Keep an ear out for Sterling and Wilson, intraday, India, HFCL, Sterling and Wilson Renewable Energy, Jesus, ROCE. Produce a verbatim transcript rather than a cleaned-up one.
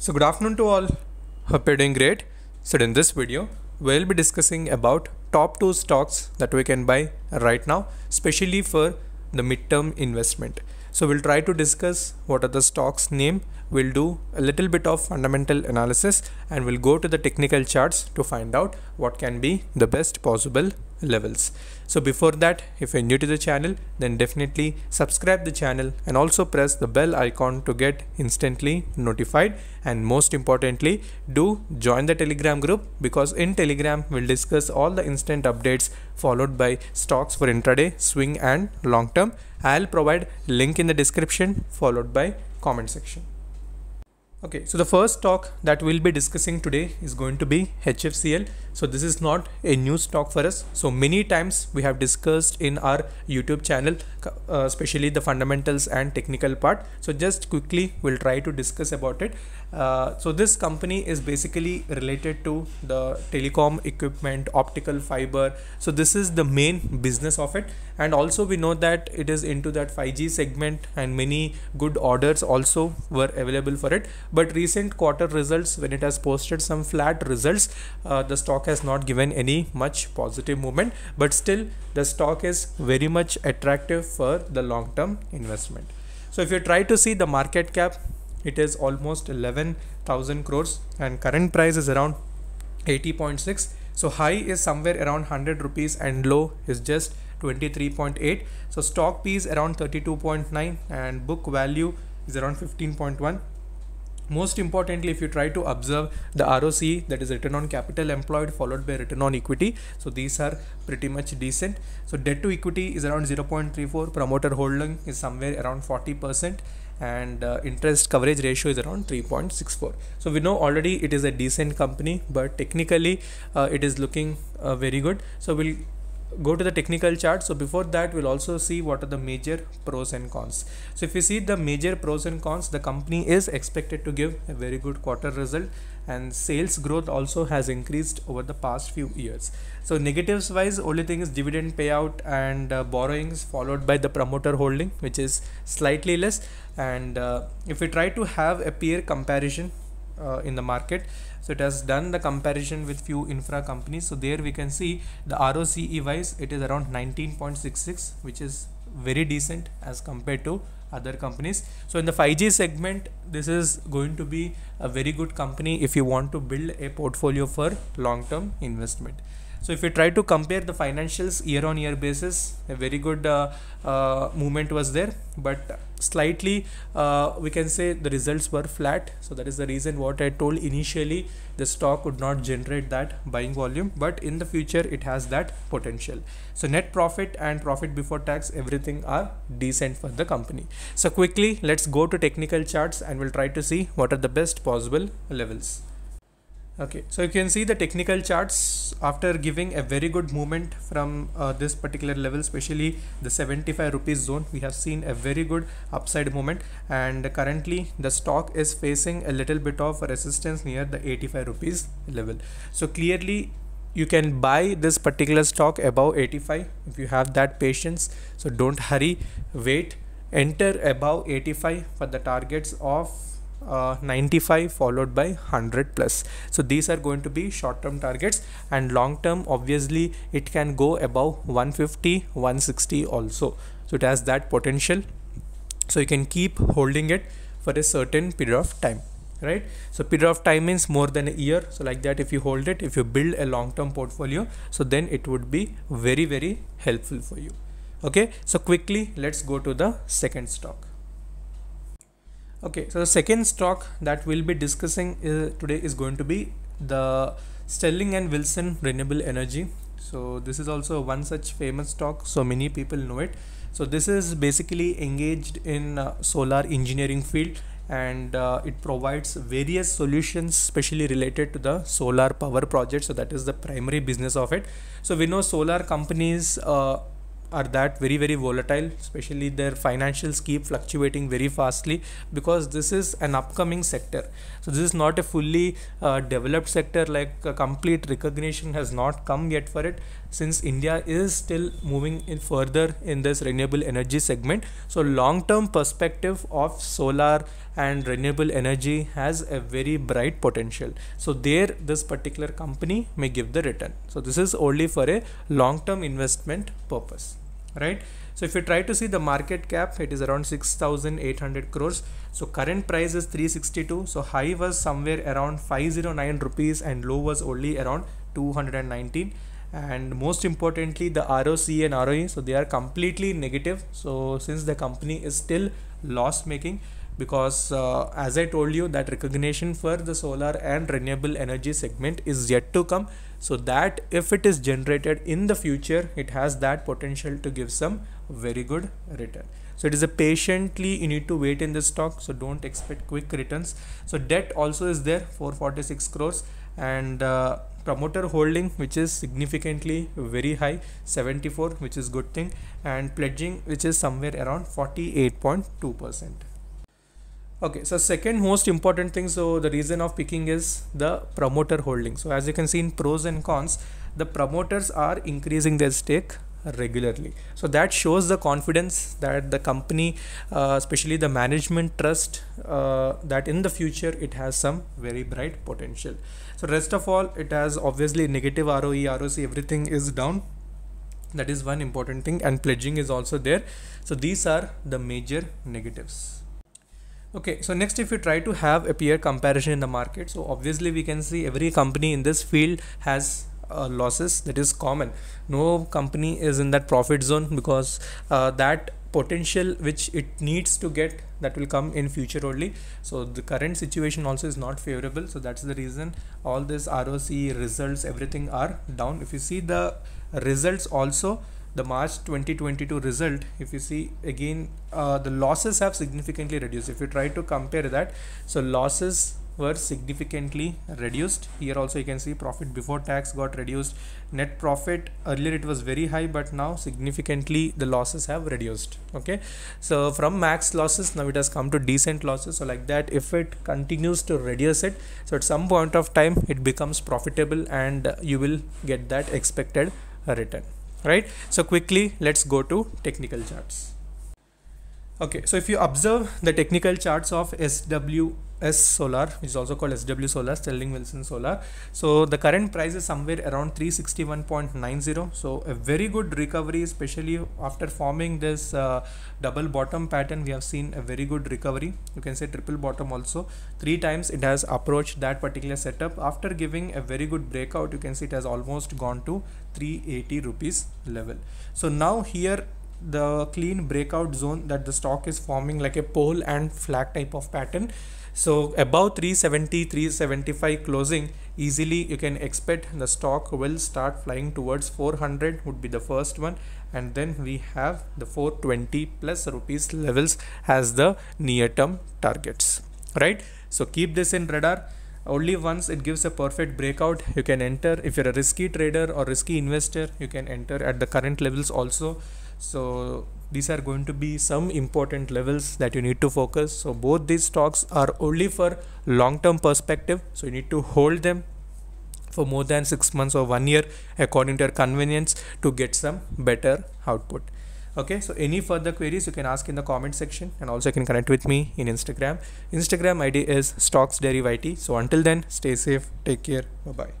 So good afternoon to all. Hope you're doing great. So in this video, we'll be discussing about top two stocks that we can buy right now, especially for the midterm investment. So we'll try to discuss what are the stocks name. We'll do a little bit of fundamental analysis and we'll go to the technical charts to find out what can be the best possible levels. So before that, if you're new to the channel, then definitely subscribe the channel and also press the bell icon to get instantly notified, and most importantly do join the Telegram group, because in Telegram we'll discuss all the instant updates followed by stocks for intraday, swing and long term. I'll provide link in the description followed by comment section. Okay, so the first stock that we'll be discussing today is going to be H F C L. So this is not a new stock for us. So many times we have discussed in our YouTube channel, uh, especially the fundamentals and technical part. So just quickly we'll try to discuss about it. Uh, so this company is basically related to the telecom equipment, optical fiber. So this is the main business of it. And also we know that it is into that five G segment and many good orders also were available for it. But recent quarter results, when it has posted some flat results, uh, the stock has not given any much positive movement, but still the stock is very much attractive for the long term investment. So if you try to see the market cap, it is almost eleven thousand crores and current price is around eighty point six. So high is somewhere around one hundred rupees and low is just twenty-three point eight. So stock P is around thirty-two point nine and book value is around fifteen point one. Most importantly, if you try to observe the R O C, that is return on capital employed followed by return on equity, so these are pretty much decent. So debt to equity is around zero point three four, promoter holding is somewhere around forty percent, and uh, interest coverage ratio is around three point six four. So we know already it is a decent company, but technically uh, it is looking uh, very good. So we'll go to the technical chart. So before that, we'll also see what are the major pros and cons. So if you see the major pros and cons, the company is expected to give a very good quarter result, and sales growth also has increased over the past few years. So negatives wise, only thing is dividend payout and uh, borrowings followed by the promoter holding, which is slightly less. And uh, if we try to have a peer comparison Uh, in the market, so it has done the comparison with few infra companies. So there we can see the R O C E wise it is around nineteen point six six, which is very decent as compared to other companies. So in the five G segment, this is going to be a very good company if you want to build a portfolio for long-term investment. So if you try to compare the financials year on year basis, a very good uh, uh, movement was there, but slightly uh, we can say the results were flat. So that is the reason what I told initially, the stock would not generate that buying volume, but in the future it has that potential. So net profit and profit before tax, everything are decent for the company. So quickly let's go to technical charts and we'll try to see what are the best possible levels. Okay, so you can see the technical charts after giving a very good movement from uh, this particular level, especially the seventy-five rupees zone. We have seen a very good upside movement, and currently the stock is facing a little bit of resistance near the eighty-five rupees level. So clearly you can buy this particular stock above eighty-five if you have that patience. So don't hurry, wait, enter above eighty-five for the targets of Uh, ninety-five followed by one hundred plus. So these are going to be short-term targets, and long-term obviously it can go above one fifty, one sixty also. So it has that potential. So you can keep holding it for a certain period of time, right? So period of time means more than a year. So like that, if you hold it, if you build a long-term portfolio, so then it would be very, very helpful for you. Okay, so quickly let's go to the second stock. Okay, so the second stock that we'll be discussing uh, today is going to be the Sterling and Wilson Renewable Energy. So this is also one such famous stock, so many people know it. So this is basically engaged in uh, solar engineering field, and uh, it provides various solutions especially related to the solar power project. So that is the primary business of it. So we know solar companies uh, are that very very volatile, especially their financials keep fluctuating very fastly, because this is an upcoming sector. So this is not a fully uh, developed sector, like a complete recognition has not come yet for it, since India is still moving in further in this renewable energy segment. So long term perspective of solar and renewable energy has a very bright potential. So there this particular company may give the return. So this is only for a long-term investment purpose, right? So if you try to see the market cap, it is around six thousand eight hundred crores. So current price is three sixty-two. So high was somewhere around five oh nine rupees and low was only around two hundred nineteen. And most importantly, the R O C and R O E, so they are completely negative. So since the company is still loss making, because uh, as I told you that recognition for the solar and renewable energy segment is yet to come, so that if it is generated in the future, it has that potential to give some very good return. So it is a patiently you need to wait in this stock, so don't expect quick returns. So debt also is there, four forty-six crores, and uh, promoter holding, which is significantly very high, seventy-four, which is good thing, and pledging, which is somewhere around forty-eight point two percent. Okay, so second most important thing, so the reason of picking is the promoter holding. So as you can see in pros and cons, the promoters are increasing their stake regularly, so that shows the confidence that the company, uh, especially the management, trust uh, that in the future it has some very bright potential. So rest of all, it has obviously negative R O E, R O C, everything is down. That is one important thing, and pledging is also there. So these are the major negatives. Okay, so next, if you try to have a peer comparison in the market, so obviously we can see every company in this field has Uh, losses. That is common. No company is in that profit zone, because uh, that potential which it needs to get, that will come in future only. So the current situation also is not favorable, so that's the reason all this R O C results, everything are down. If you see the results also, the March twenty twenty-two result, if you see again, uh, the losses have significantly reduced. If you try to compare that, so losses were significantly reduced. Here also you can see profit before tax got reduced, net profit earlier it was very high, but now significantly the losses have reduced. Okay, so from max losses now it has come to decent losses. So like that, if it continues to reduce it, so at some point of time it becomes profitable and you will get that expected return, right? So quickly let's go to technical charts. Okay, so if you observe the technical charts of S W S Solar, which is also called S W Solar, Sterling Wilson Solar, so the current price is somewhere around three sixty-one point nine zero. So a very good recovery, especially after forming this uh, double bottom pattern. We have seen a very good recovery, you can say triple bottom also. Three times it has approached that particular setup. After giving a very good breakout, you can see it has almost gone to three eighty rupees level. So now here the clean breakout zone that the stock is forming, like a pole and flag type of pattern. So above three seventy, three seventy-five closing, easily you can expect the stock will start flying towards four hundred would be the first one, and then we have the four twenty plus rupees levels as the near term targets, right? So keep this in radar. Only once it gives a perfect breakout you can enter. If you're a risky trader or risky investor, you can enter at the current levels also. So these are going to be some important levels that you need to focus. So both these stocks are only for long-term perspective, so you need to hold them for more than six months or one year according to your convenience to get some better output. Okay, so any further queries you can ask in the comment section, and also you can connect with me in Instagram. Instagram I D is Stocks Deriv I T. So until then, stay safe, take care, bye bye.